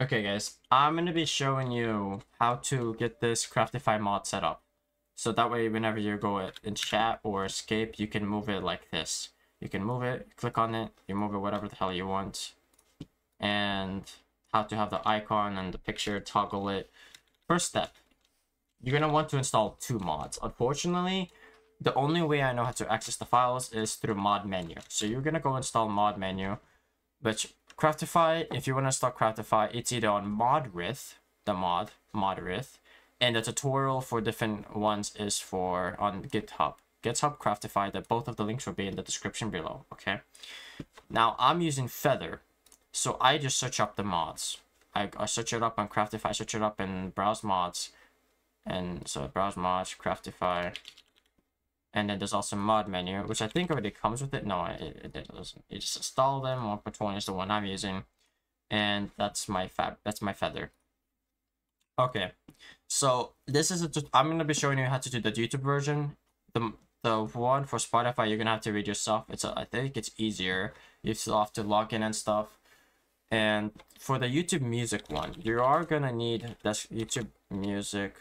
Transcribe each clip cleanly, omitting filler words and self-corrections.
Okay guys, I'm going to be showing you how to get this Craftify mod set up. So that way whenever you go in chat or escape, you can move it like this. You can move it, click on it, you move it whatever the hell you want. And how to have the icon and the picture, toggle it. First step, you're going to want to install two mods. Unfortunately, the only way I know how to access the files is through mod menu. So you're going to go install mod menu, which... Craftify, if you want to install Craftify, it's either on Modrinth, the mod, Modrinth, and the tutorial for different ones is for on GitHub. GitHub, Craftify, that both of the links will be in the description below, okay? Now, I'm using Feather, so I just search up the mods. I search it up on Craftify, search it up in Browse Mods, and so Browse Mods, Craftify, and then there's also mod menu, which I think already comes with it. No, it doesn't. You just install them. 1.20 is the one I'm using, and that's my Feather. Okay, so this is I'm gonna be showing you how to do the YouTube version. The one for Spotify you're gonna have to read yourself. I think it's easier. You still have to log in and stuff. And for the YouTube Music one, you are gonna need this YouTube Music.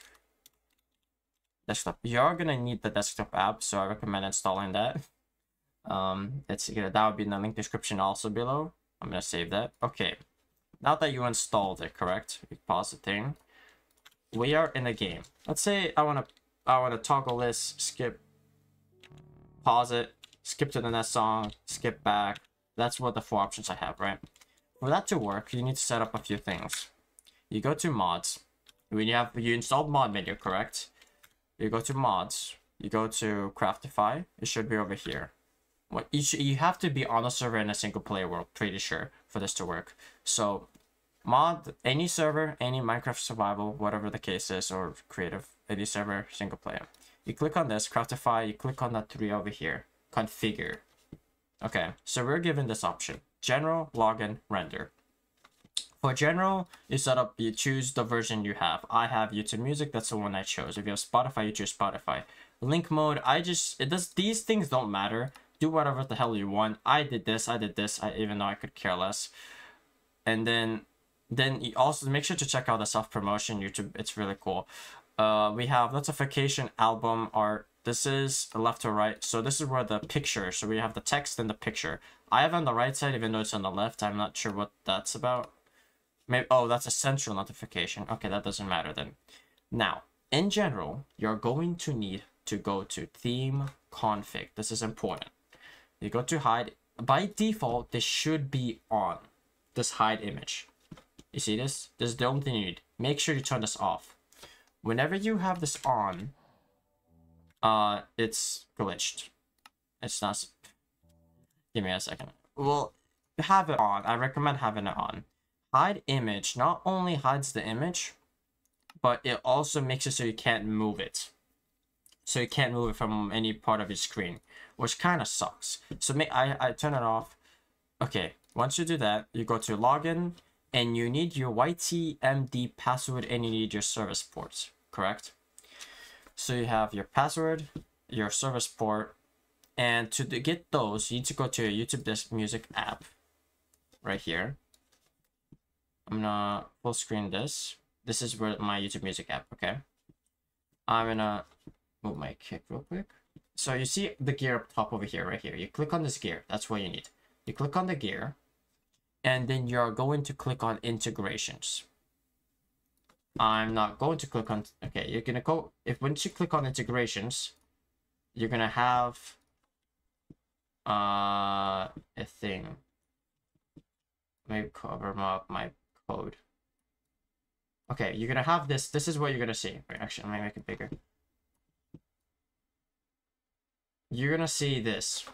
Desktop, you are gonna need the desktop app, so I recommend installing that. That would be in the link description also below. I'm gonna save that. Okay, now that you installed it, correct? You pause the thing. We are in a game. Let's say I wanna toggle this, skip, pause it, skip to the next song, skip back. That's what the four options I have, right? For that to work, you need to set up a few things. You go to mods. When you installed mod menu, correct? You go to mods, you go to Craftify, it should be over here. What you have to be on a server in a single player world, pretty sure, for this to work. So mod any server, any Minecraft survival, whatever the case is, or creative, any server, single player. You click on this, Craftify, you click on that three over here, configure. Okay, so we're given this option, general, login, render. For general, you choose the version you have. I have YouTube Music, that's the one I chose. If you have Spotify, you choose Spotify. Link mode, these things don't matter. Do whatever the hell you want. I did this, even though I could care less. And then you also make sure to check out the self-promotion YouTube. It's really cool. We have notification, album, art. This is left to right. So this is where the picture, so we have the text and the picture. I have on the right side, even though it's on the left. I'm not sure what that's about. Maybe, oh, that's a central notification. Okay, that doesn't matter then. Now, in general, you're going to need to go to theme config. This is important. You go to hide. By default, this should be on this hide image. You see this? This is the only thing you need. Make sure you turn this off. Whenever you have this on, it's glitched. It's not. Give me a second. Well, have it on. I recommend having it on. Hide image not only hides the image, but it also makes it so you can't move it. So you can't move it from any part of your screen, which kind of sucks. So I turn it off. Okay, once you do that, you go to login, and you need your YTMD password, and you need your service ports, correct? So you have your password, your service port, and to get those, you need to go to your YouTube Music app right here. I'm gonna full screen this. This is where my YouTube Music app, okay? I'm gonna move my kick real quick. So you see the gear up top over here, right here. You click on this gear, that's what you need. You click on the gear, and then you're going to click on integrations. I'm not going to click on, okay, you're gonna go, once you click on integrations, you're gonna have a thing. Maybe cover up my code. Okay, you're gonna have this. This is what you're gonna see. Wait, actually, let me make it bigger. You're gonna see this.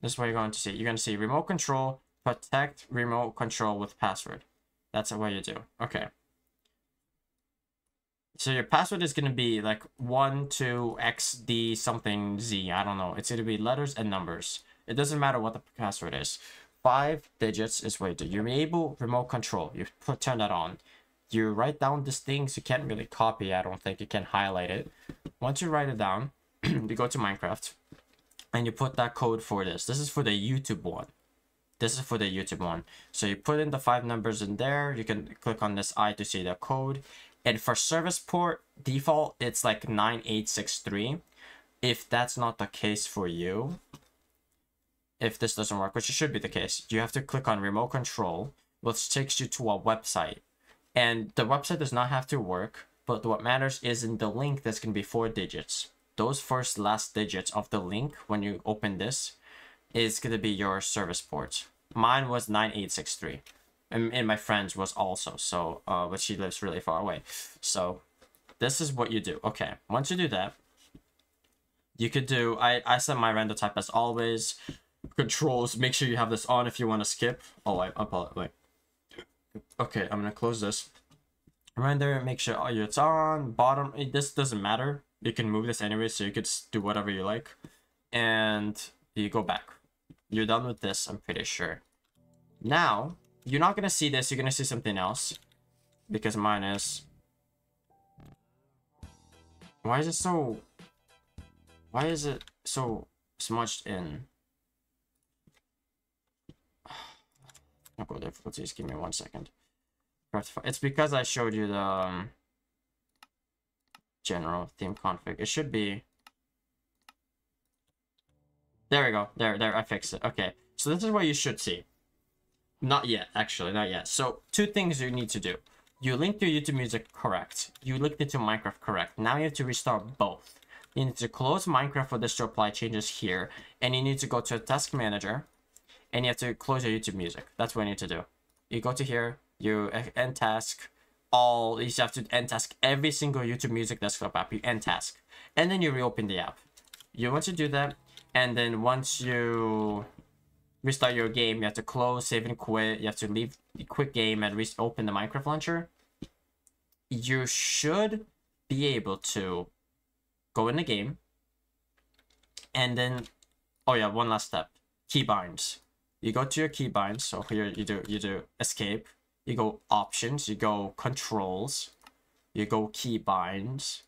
This is what you're going to see. You're gonna see remote control, protect remote control with password. That's what you do. Okay. So your password is gonna be like 12xd something z. I don't know. It's gonna be letters and numbers. It doesn't matter what the password is. 5 digits is what you do. You enable remote control. You turn that on. You write down these things. You can't really copy. I don't think you can highlight it. Once you write it down, you go to Minecraft, and you put that code for this. This is for the YouTube one. This is for the YouTube one. So you put in the 5 numbers in there. You can click on this eye to see the code. And for service port default, it's like 9863. If that's not the case for you, if this doesn't work, which it should be the case, you have to click on remote control, which takes you to a website. And the website does not have to work, but what matters is in the link that's going to be 4 digits. Those first last digits of the link, when you open this, is going to be your service port. Mine was 9863. And my friend's was also, so, but she lives really far away. So this is what you do. Okay, once you do that, you could do, I set my random type as always. Controls, make sure you have this on if you want to skip. Oh, okay, I'm gonna close this. Render, make sure it's on. Bottom, this doesn't matter. You can move this anyway, so you could do whatever you like. And you go back. You're done with this, I'm pretty sure. Now, you're not gonna see this, you're gonna see something else. Because mine is... Why is it so... Why is it so smudged in? I'll go there, please give me 1 second. It's because I showed you the general theme config. It should be... There we go. There, I fixed it. Okay, so this is what you should see. Not yet, actually, not yet. So, 2 things you need to do. You linked your YouTube Music correct. You linked it to Minecraft correct. Now you have to restart both. You need to close Minecraft for this to apply changes here. And you need to go to Task Manager. And you have to close your YouTube Music. That's what you need to do. You go to here. You end task. You have to end task every single YouTube Music desktop app. You end task. And then you reopen the app. You want to do that. And then once you... restart your game, you have to close, save, and quit. You have to leave the quick game and reopen the Minecraft launcher. You should be able to go in the game. And then, oh yeah, 1 last step. Keybinds. You go to your keybinds. So here you do escape. You go options. You go controls. You go keybinds.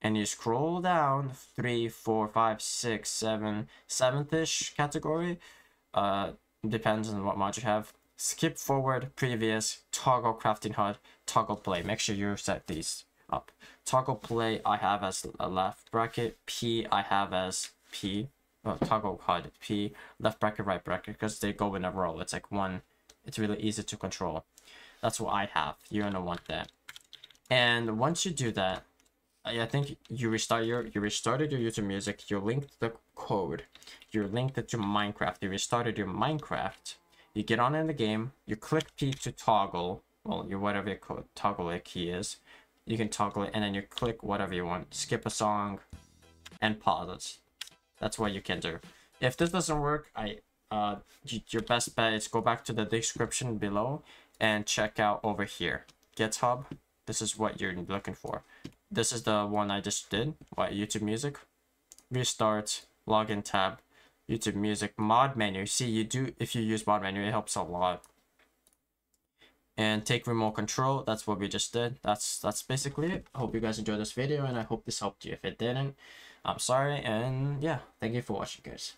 And you scroll down 3, 4, 5, 6, 7, 7th-ish category. Depends on what mod you have. Skip forward, previous, toggle crafting HUD, toggle play. Make sure you set these up. Toggle play I have as a left bracket, P I have as P, toggle HUD, P, left bracket, right bracket, because they go in a row. It's like 1, it's really easy to control. That's what I have. You're gonna want that. And once you do that, I think you restarted your YouTube Music, you linked the code, you linked it to Minecraft, you restarted your Minecraft, you get on in the game, you click P to toggle, well, your whatever your code toggle key is, you can toggle it, and then you click whatever you want, skip a song, and pause it. That's what you can do. If this doesn't work, your best bet is go back to the description below and check out over here, GitHub. This is what you're looking for. This is the one I just did. What, YouTube Music? Restart, login tab, YouTube Music, mod menu. See, if you use mod menu, it helps a lot. And take remote control. That's what we just did. That's basically it. I hope you guys enjoyed this video, and I hope this helped you. If it didn't, I'm sorry. And yeah, thank you for watching, guys.